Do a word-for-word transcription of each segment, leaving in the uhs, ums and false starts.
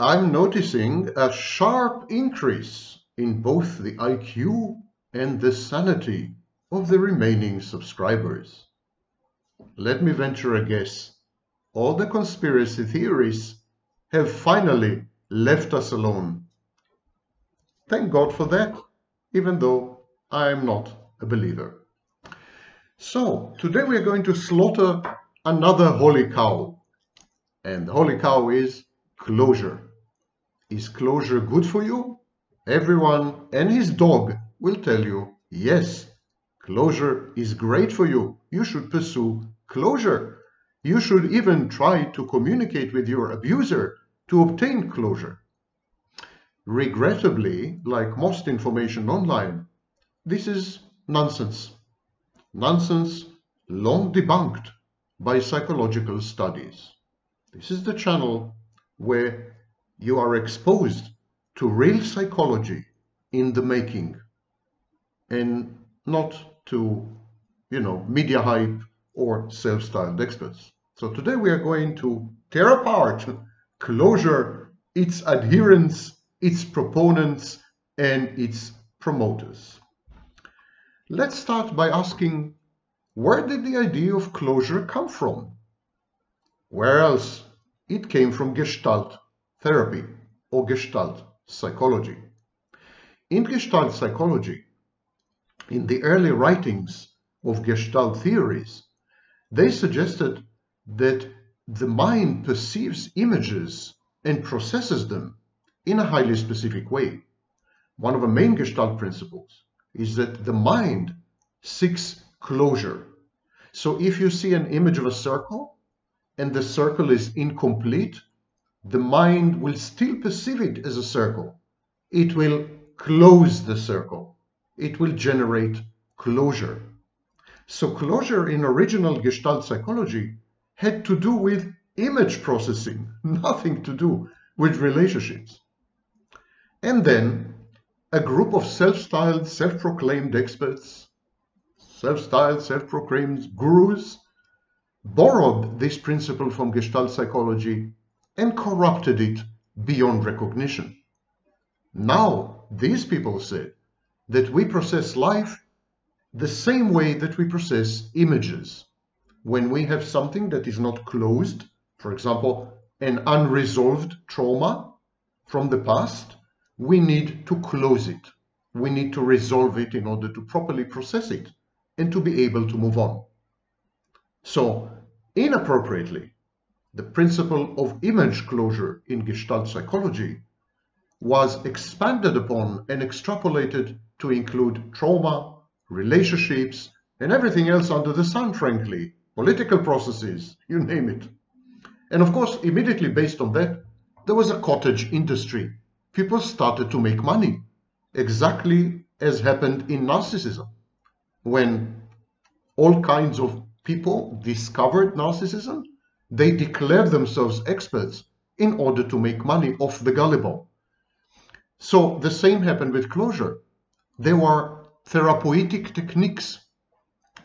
I'm noticing a sharp increase in both the I Q and the sanity of the remaining subscribers. Let me venture a guess. All the conspiracy theories have finally left us alone. Thank God for that, even though I am not a believer. So, today we are going to slaughter another holy cow. And the holy cow is closure. Is closure good for you? Everyone and his dog will tell you, yes, closure is great for you. You should pursue closure. You should even try to communicate with your abuser to obtain closure. Regrettably, like most information online, this is nonsense. Nonsense long debunked by psychological studies. This is the channel where you are exposed to real psychology in the making and not to, you know, media hype or self-styled experts. So today we are going to tear apart closure, its adherents, its proponents, and its promoters. Let's start by asking, where did the idea of closure come from? Where else? It came from Gestalt therapy or Gestalt psychology. In Gestalt psychology, in the early writings of Gestalt theories, they suggested that the mind perceives images and processes them in a highly specific way. One of the main Gestalt principles is that the mind seeks closure. So if you see an image of a circle and the circle is incomplete, the mind will still perceive it as a circle. It will close the circle. It will generate closure. So closure in original Gestalt psychology had to do with image processing, nothing to do with relationships. And then a group of self-styled, self-proclaimed experts, self-styled, self-proclaimed gurus, borrowed this principle from Gestalt psychology and corrupted it beyond recognition. Now, these people said that we process life the same way that we process images. When we have something that is not closed, for example, an unresolved trauma from the past, we need to close it. We need to resolve it in order to properly process it and to be able to move on. So, inappropriately, the principle of image closure in Gestalt psychology was expanded upon and extrapolated to include trauma, relationships, and everything else under the sun, frankly, political processes, you name it. And of course, immediately based on that, there was a cottage industry. People started to make money, exactly as happened in narcissism. When all kinds of people discovered narcissism, they declared themselves experts in order to make money off the gullible. So the same happened with closure. There were therapeutic techniques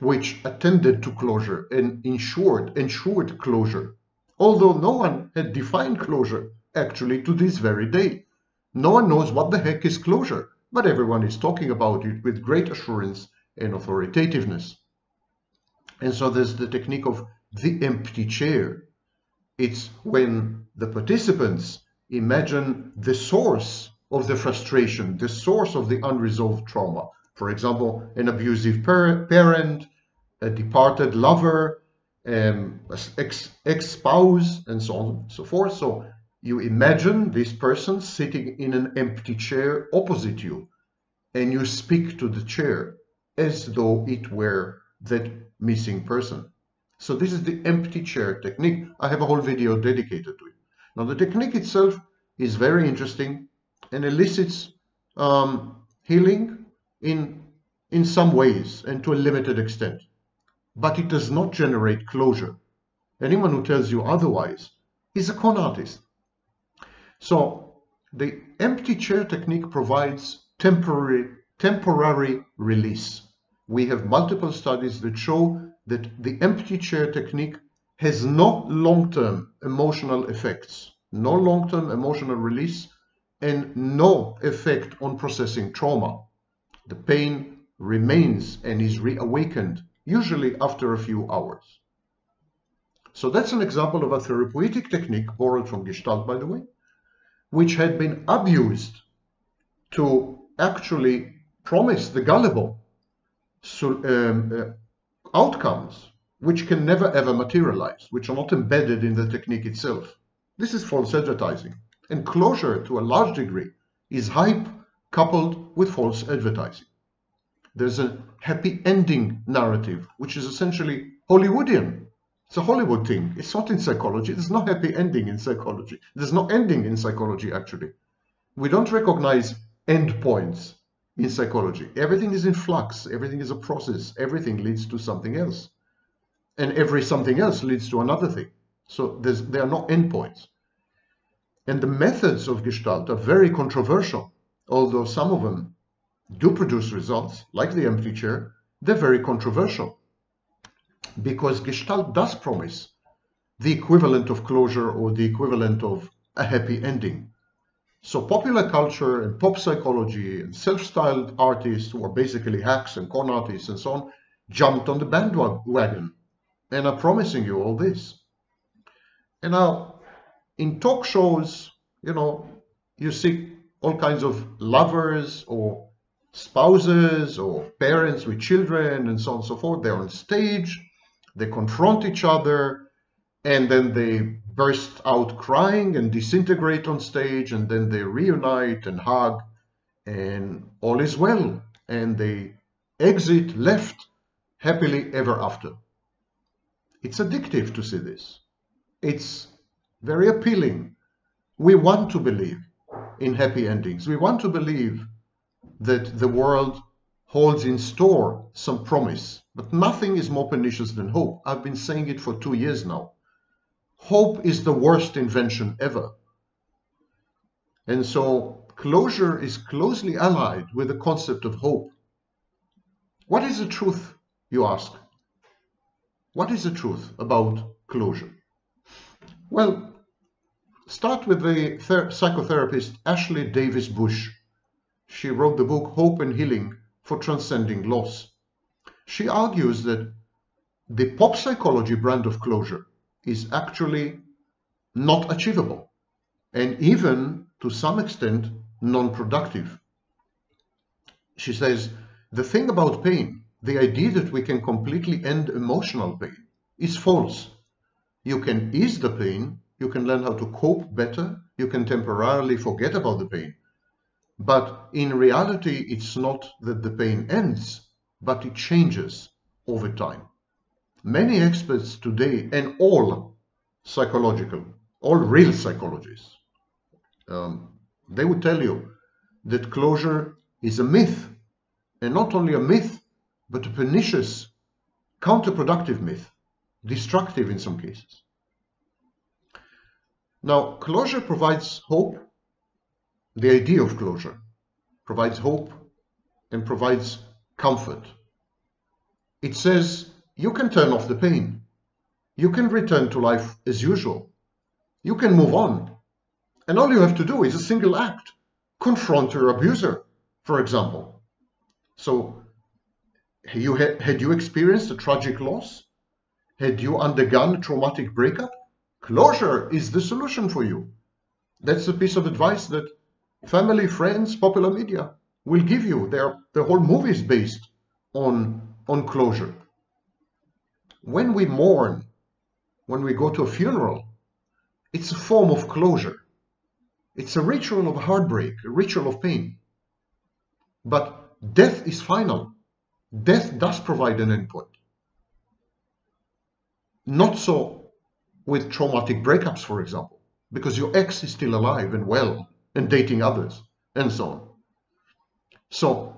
which attended to closure and ensured, ensured closure, although no one had defined closure actually to this very day. No one knows what the heck is closure, but everyone is talking about it with great assurance and authoritativeness. And so there's the technique of the empty chair. It's when the participants imagine the source of the frustration, the source of the unresolved trauma. For example, an abusive parent, a departed lover, um, ex-spouse, and so on and so forth. So you imagine this person sitting in an empty chair opposite you, and you speak to the chair as though it were that missing person. So this is the empty chair technique. I have a whole video dedicated to it. Now the technique itself is very interesting and elicits um, healing in, in some ways and to a limited extent, but it does not generate closure. Anyone who tells you otherwise is a con artist. So the empty chair technique provides temporary, temporary release. We have multiple studies that show that the empty chair technique has no long-term emotional effects no long-term emotional release, and no effect on processing trauma. The pain remains and is reawakened, usually after a few hours. So that's an example of a therapeutic technique, borrowed from Gestalt, by the way, which had been abused to actually promise the gullible so, um, uh, outcomes which can never ever materialize, which are not embedded in the technique itself. This is false advertising, and closure to a large degree is hype coupled with false advertising. There's a happy ending narrative, which is essentially Hollywoodian. It's a Hollywood thing. It's not in psychology. There's no happy ending in psychology. There's no ending in psychology, actually. We don't recognize endpoints in psychology. Everything is in flux. Everything is a process. Everything leads to something else. And every something else leads to another thing. So there's, there are no endpoints. And the methods of Gestalt are very controversial, although some of them do produce results, like the empty chair. They're very controversial because Gestalt does promise the equivalent of closure or the equivalent of a happy ending. So popular culture and pop psychology and self-styled artists, who are basically hacks and con artists and so on, jumped on the bandwagon and are promising you all this. And now, in talk shows, you know, you see all kinds of lovers or spouses or parents with children and so on and so forth. They're on stage, they confront each other, and then they burst out crying and disintegrate on stage, and then they reunite and hug, and all is well, and they exit left happily ever after. It's addictive to see this. It's very appealing. We want to believe in happy endings. We want to believe that the world holds in store some promise, but nothing is more pernicious than hope. I've been saying it for two years now. Hope is the worst invention ever. And so closure is closely allied with the concept of hope. What is the truth, you ask? What is the truth about closure? Well, start with the psychotherapist Ashley Davis Bush. She wrote the book Hope and Healing for Transcending Loss. She argues that the pop psychology brand of closure is actually not achievable and even, to some extent, non-productive. She says, the thing about pain, the idea that we can completely end emotional pain, is false. You can ease the pain, you can learn how to cope better, you can temporarily forget about the pain. But in reality, it's not that the pain ends, but it changes over time. Many experts today, and all psychological, all real psychologists, um, they would tell you that closure is a myth, and not only a myth, but a pernicious, counterproductive myth, destructive in some cases. Now, closure provides hope. The idea of closure provides hope and provides comfort. It says you can turn off the pain. You can return to life as usual. You can move on. And all you have to do is a single act. Confront your abuser, for example. So you ha- had you experienced a tragic loss? Had you undergone a traumatic breakup? Closure is the solution for you. That's the piece of advice that family, friends, popular media will give you. Their, their whole movie is based on, on closure. When we mourn, when we go to a funeral, it's a form of closure. It's a ritual of heartbreak, a ritual of pain. But death is final. Death does provide an endpoint. Not so with traumatic breakups, for example, because your ex is still alive and well, and dating others, and so on. So,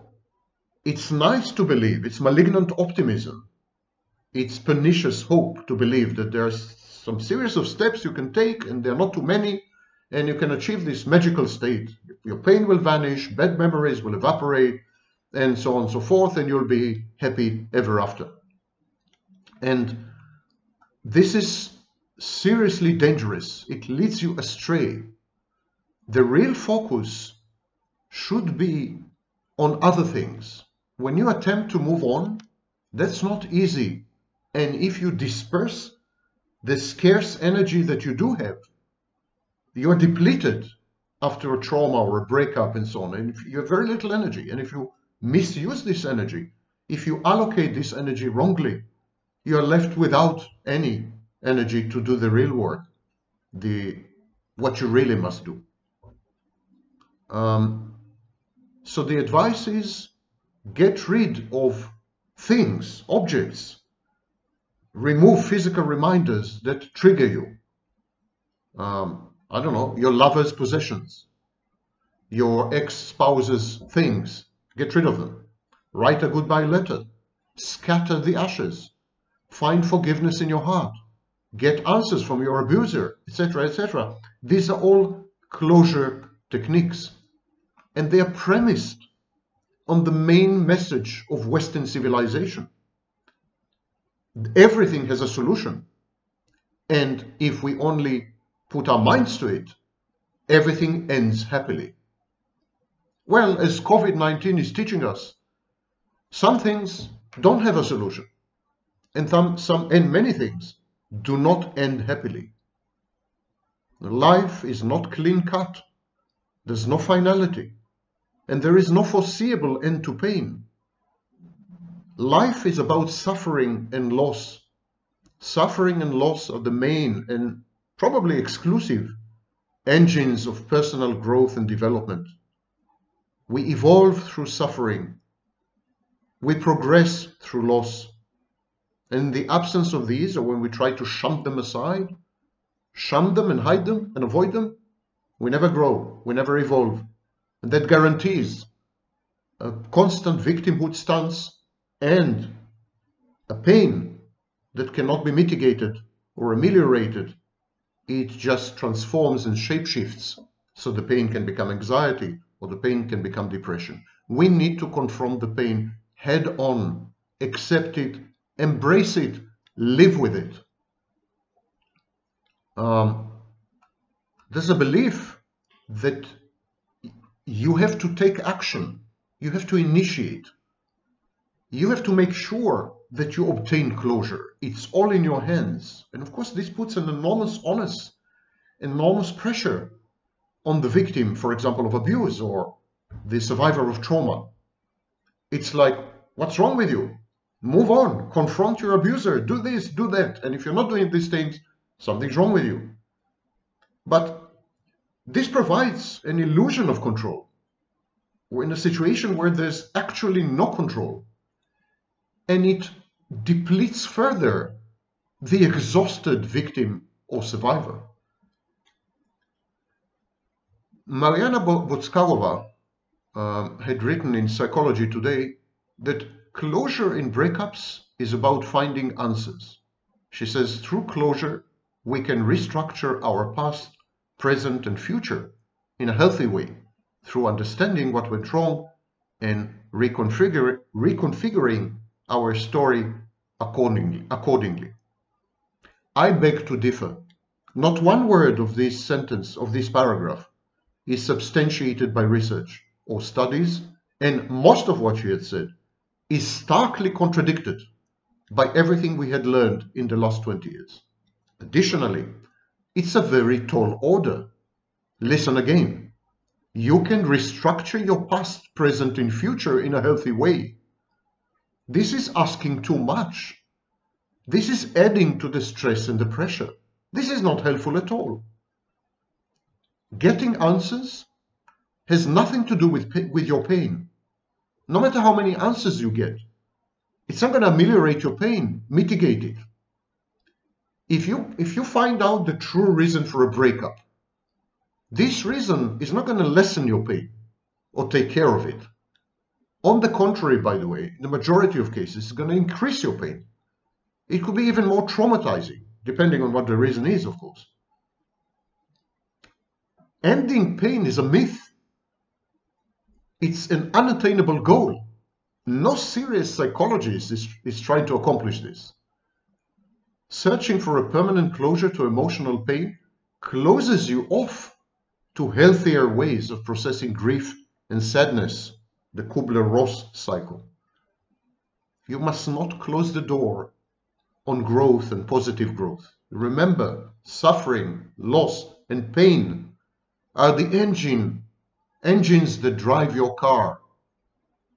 it's nice to believe, it's malignant optimism, it's pernicious hope to believe that there are some series of steps you can take, and they're not too many, and you can achieve this magical state. Your pain will vanish, bad memories will evaporate, and so on and so forth, and you'll be happy ever after. And this is seriously dangerous. It leads you astray. The real focus should be on other things. When you attempt to move on, that's not easy. And if you disperse the scarce energy that you do have, you're depleted after a trauma or a breakup and so on, and you have very little energy. And if you misuse this energy, if you allocate this energy wrongly, you're left without any energy to do the real work, the what you really must do. Um, so the advice is get rid of things, objects, remove physical reminders that trigger you. Um, I don't know, your lover's possessions, your ex-spouse's things, get rid of them. Write a goodbye letter, scatter the ashes, find forgiveness in your heart, get answers from your abuser, et cetera, et cetera. These are all closure techniques, and they are premised on the main message of Western civilization. Everything has a solution, and if we only put our minds to it, everything ends happily. Well, as COVID nineteen is teaching us, some things don't have a solution, and some, some and many things do not end happily. Life is not clean-cut, there's no finality, and there is no foreseeable end to pain. Life is about suffering and loss. Suffering and loss are the main and probably exclusive engines of personal growth and development. We evolve through suffering. We progress through loss. And in the absence of these, or when we try to shunt them aside, shun them and hide them and avoid them, we never grow, we never evolve. And that guarantees a constant victimhood stance and a pain that cannot be mitigated or ameliorated. It just transforms and shapeshifts, so the pain can become anxiety, or the pain can become depression. We need to confront the pain head-on, accept it, embrace it, live with it. Um, there's a belief that you have to take action, you have to initiate, you have to make sure that you obtain closure. It's all in your hands. And of course, this puts an enormous onus, enormous pressure on the victim, for example, of abuse or the survivor of trauma. It's like, what's wrong with you? Move on, confront your abuser, do this, do that. And if you're not doing these things, something's wrong with you. But this provides an illusion of control. We're in a situation where there's actually no control. And it depletes further the exhausted victim or survivor. Mariana Botskova uh, had written in Psychology Today that closure in breakups is about finding answers. She says, through closure, we can restructure our past, present, and future in a healthy way through understanding what went wrong and reconfigure, reconfiguring our story accordingly, accordingly. I beg to differ. Not one word of this sentence, of this paragraph, is substantiated by research or studies, and most of what she had said is starkly contradicted by everything we had learned in the last twenty years. Additionally, it's a very tall order. Listen again. You can restructure your past, present, and future in a healthy way. This is asking too much. This is adding to the stress and the pressure. This is not helpful at all. Getting answers has nothing to do with, with your pain. No matter how many answers you get, it's not going to ameliorate your pain, mitigate it. If you, if you find out the true reason for a breakup, this reason is not going to lessen your pain or take care of it. On the contrary, by the way, in the majority of cases, it's going to increase your pain. It could be even more traumatizing, depending on what the reason is, of course. Ending pain is a myth. It's an unattainable goal. No serious psychologist is, is trying to accomplish this. searching for a permanent closure to emotional pain closes you off to healthier ways of processing grief and sadness, the Kübler-Ross cycle. You must not close the door on growth and positive growth. Remember, suffering, loss, and pain are the engine, engines that drive your car,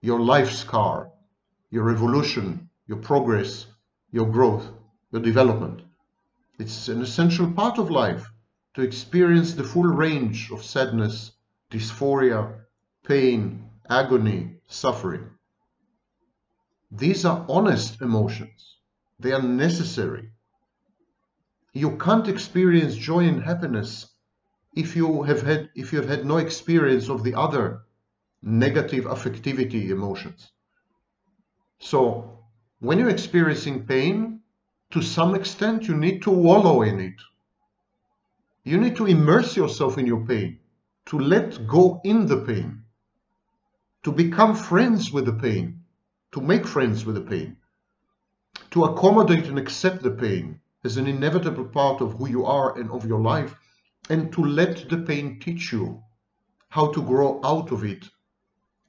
your life's car, your evolution, your progress, your growth, your development. It's an essential part of life to experience the full range of sadness, dysphoria, pain, agony, suffering. These are honest emotions. They are necessary. You can't experience joy and happiness if you have had if you have had no experience of the other negative affectivity emotions. So when you're experiencing pain, to some extent you need to wallow in it. You need to immerse yourself in your pain, to let go in the pain, to become friends with the pain, to make friends with the pain, to accommodate and accept the pain as an inevitable part of who you are and of your life, and to let the pain teach you how to grow out of it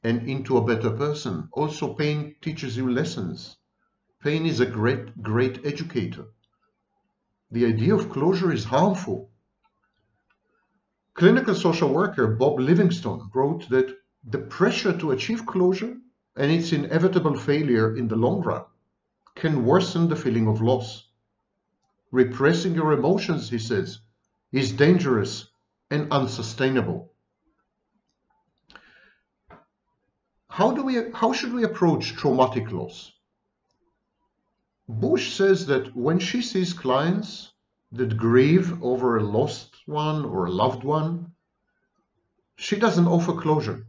and into a better person. Also, pain teaches you lessons. Pain is a great, great educator. The idea of closure is harmful. Clinical social worker Bob Livingstone wrote that the pressure to achieve closure and its inevitable failure in the long run can worsen the feeling of loss. Repressing your emotions, he says, is dangerous and unsustainable. How do we, how should we approach traumatic loss? Bush says that when she sees clients that grieve over a lost one or a loved one, she doesn't offer closure.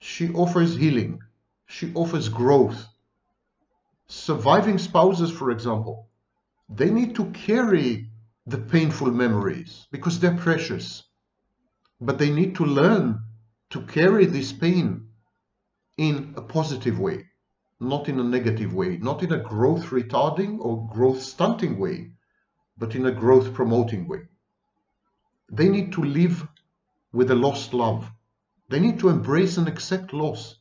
She offers healing. She offers growth. Surviving spouses, for example, they need to carry the painful memories because they're precious. But they need to learn to carry this pain in a positive way, not in a negative way, not in a growth retarding or growth stunting way, but in a growth promoting way. They need to live with a lost love. They need to embrace and accept loss.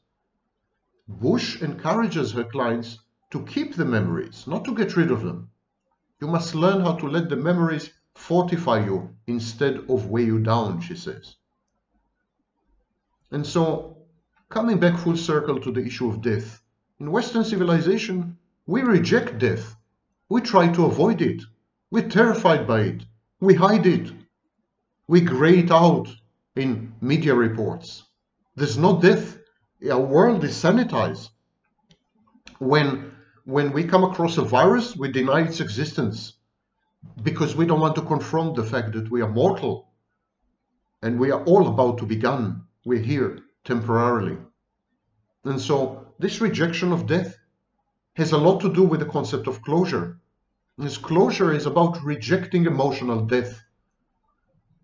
Bush encourages her clients to keep the memories, not to get rid of them. You must learn how to let the memories fortify you instead of weigh you down, she says. And so, coming back full circle to the issue of death, in Western civilization, we reject death. We try to avoid it. We're terrified by it. We hide it. We grey it out in media reports. There's no death. Our world is sanitized. When When we come across a virus, we deny its existence because we don't want to confront the fact that we are mortal and we are all about to be gone. We're here temporarily. And so this rejection of death has a lot to do with the concept of closure. This closure is about rejecting emotional death.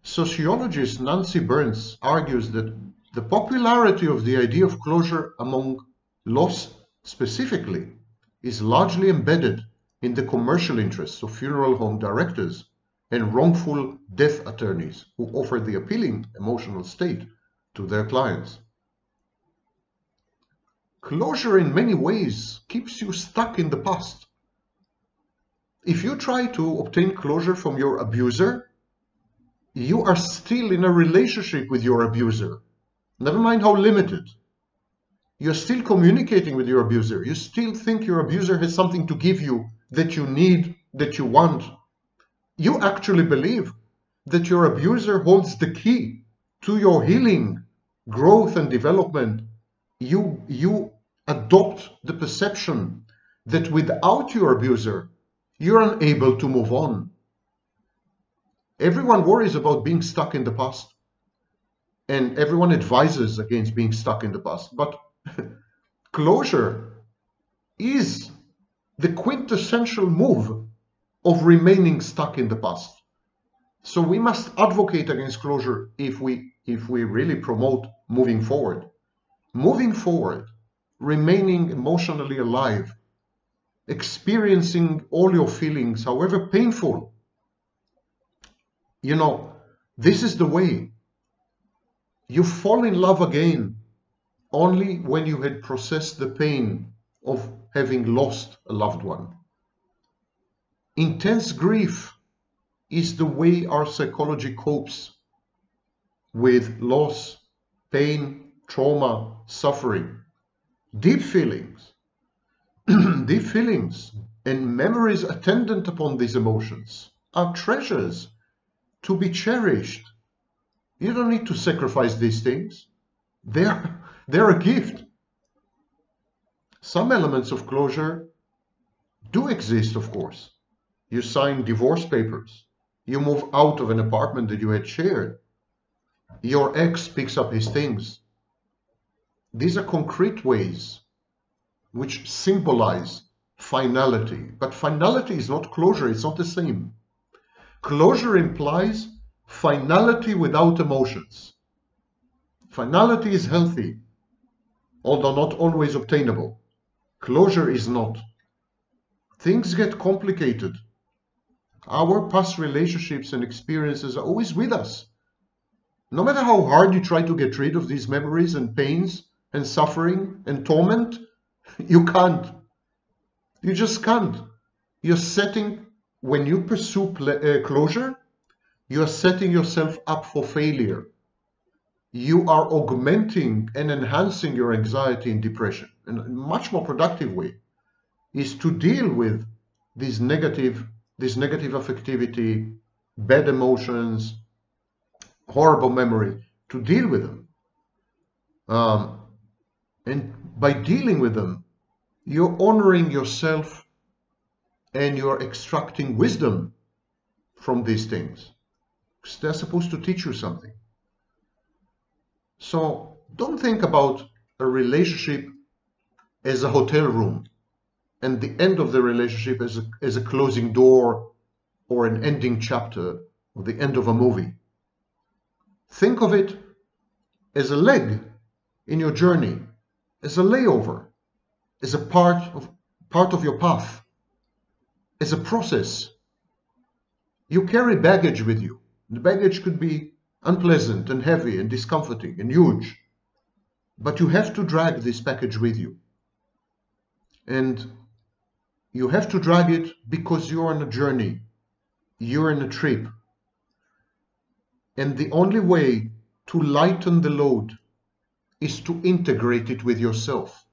Sociologist Nancy Burns argues that the popularity of the idea of closure among loss specifically is largely embedded in the commercial interests of funeral home directors and wrongful death attorneys who offer the appealing emotional state to their clients. Closure in many ways keeps you stuck in the past. If you try to obtain closure from your abuser, you are still in a relationship with your abuser, never mind how limited. You're still communicating with your abuser. You still think your abuser has something to give you that you need, that you want. You actually believe that your abuser holds the key to your healing, growth, and development. You, you adopt the perception that without your abuser, you're unable to move on. Everyone worries about being stuck in the past, and everyone advises against being stuck in the past. But closure is the quintessential move of remaining stuck in the past. So we must advocate against closure if we, if we really promote moving forward. Moving forward, remaining emotionally alive, experiencing all your feelings, however painful. You know, this is the way. You fall in love again only when you had processed the pain of having lost a loved one. Intense grief is the way our psychology copes with loss, pain, trauma, suffering. Deep feelings, deep feelings and memories attendant upon these emotions are treasures to be cherished. You don't need to sacrifice these things. They're, they're a gift. Some elements of closure do exist, of course. You sign divorce papers. You move out of an apartment that you had shared. Your ex picks up his things. These are concrete ways which symbolize finality. But finality is not closure. It's not the same. Closure implies finality without emotions. Finality is healthy, although not always obtainable. Closure is not. Things get complicated. Our past relationships and experiences are always with us. No matter how hard you try to get rid of these memories and pains and suffering and torment, you can't. You just can't. You're setting, when you pursue uh, closure, you are setting yourself up for failure. You are augmenting and enhancing your anxiety and depression. And a much more productive way is to deal with these negative, this negative affectivity, bad emotions, horrible memory, to deal with them. Um, and by dealing with them, you're honoring yourself and you're extracting wisdom from these things. They're supposed to teach you something. So don't think about a relationship as a hotel room and the end of the relationship as a, as a closing door or an ending chapter or the end of a movie. Think of it as a leg in your journey, as a layover, as a part of, part of your path, as a process. You carry baggage with you. The baggage could be unpleasant and heavy and discomforting and huge, but you have to drag this package with you. And you have to drag it because you're on a journey, you're on a trip. And the only way to lighten the load is to integrate it with yourself.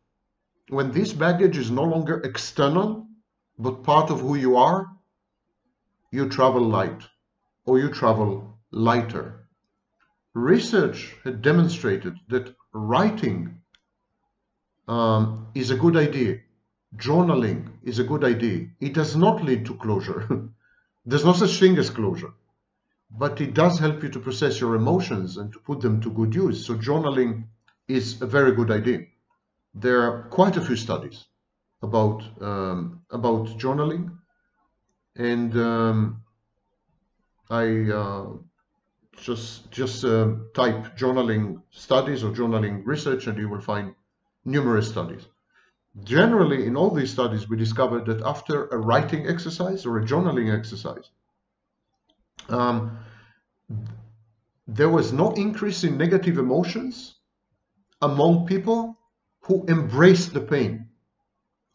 When this baggage is no longer external, but part of who you are, you travel light. Or you travel lighter. Research had demonstrated that writing um, is a good idea. Journaling is a good idea. It does not lead to closure. There's no such thing as closure. But it does help you to process your emotions and to put them to good use. So journaling is a very good idea. There are quite a few studies about, um, about journaling. And Um, I uh, just just uh, type journaling studies or journaling research and you will find numerous studies. Generally, in all these studies, we discovered that after a writing exercise or a journaling exercise, um, there was no increase in negative emotions among people who embraced the pain,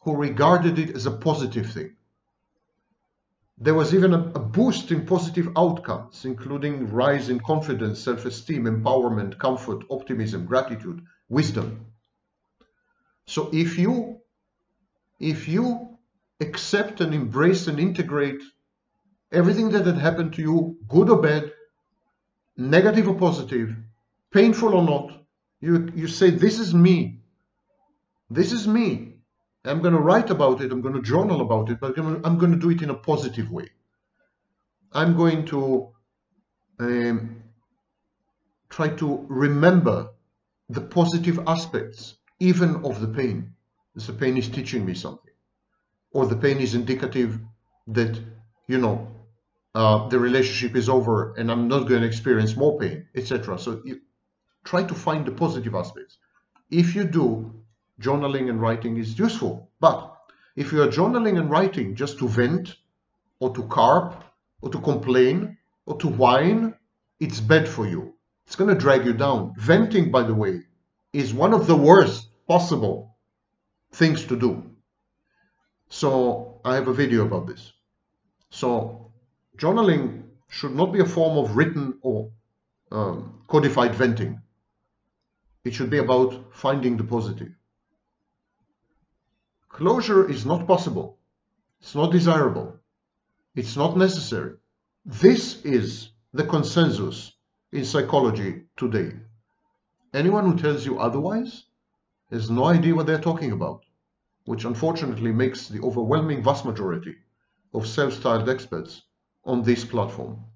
who regarded it as a positive thing. There was even a, a boost in positive outcomes, including rise in confidence, self-esteem, empowerment, comfort, optimism, gratitude, wisdom. So if you, if you accept and embrace and integrate everything that had happened to you, good or bad, negative or positive, painful or not, you, you say, this is me. This is me. I'm going to write about it, I'm going to journal about it, but I'm going to do it in a positive way. I'm going to um, try to remember the positive aspects, even of the pain. The pain is teaching me something. Or the pain is indicative that, you know, uh, the relationship is over and I'm not going to experience more pain, et cetera. So you try to find the positive aspects. If you do, journaling and writing is useful, but If you are journaling and writing just to vent or to carp or to complain or to whine, it's bad for you. It's going to drag you down. Venting, by the way, is one of the worst possible things to do. So I have a video about this. So journaling should not be a form of written or um, codified venting. It should be about finding the positive. Closure is not possible. It's not desirable. It's not necessary. This is the consensus in psychology today. Anyone who tells you otherwise has no idea what they're talking about, which unfortunately makes the overwhelming vast majority of self-styled experts on this platform.